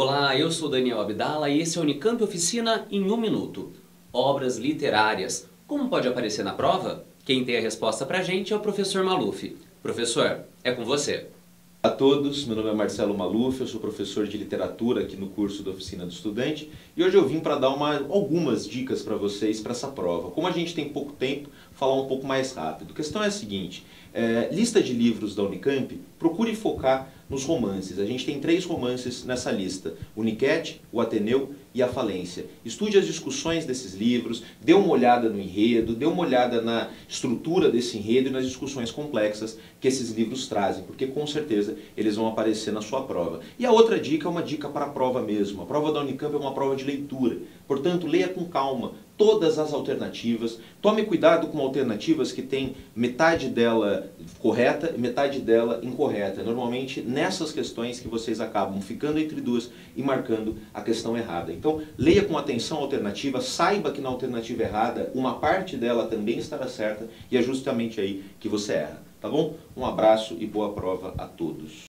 Olá, eu sou Daniel Abdala e esse é o Unicamp Oficina em 1 Minuto. Obras literárias. Como pode aparecer na prova? Quem tem a resposta pra gente é o professor Maluf. Professor, é com você. Olá a todos, meu nome é Marcelo Maluf, eu sou professor de literatura aqui no curso da Oficina do Estudante e hoje eu vim para dar algumas dicas para vocês para essa prova. Como a gente tem pouco tempo, falar um pouco mais rápido. A questão é a seguinte, lista de livros da Unicamp, procure focar nos romances. A gente tem 3 romances nessa lista, Unicamp, o Ateneu e a Falência. Estude as discussões desses livros, dê uma olhada no enredo, dê uma olhada na estrutura desse enredo e nas discussões complexas que esses livros trazem, porque com certeza eles vão aparecer na sua prova. E a outra dica é uma dica para a prova mesmo. A prova da Unicamp é uma prova de leitura. Portanto, leia com calma todas as alternativas. Tome cuidado com alternativas que tem metade dela correta e metade dela incorreta. Normalmente, nessas questões que vocês acabam ficando entre duas e marcando a questão errada. Então, leia com atenção a alternativa, saiba que na alternativa errada, uma parte dela também estará certa e é justamente aí que você erra. Tá bom? Um abraço e boa prova a todos.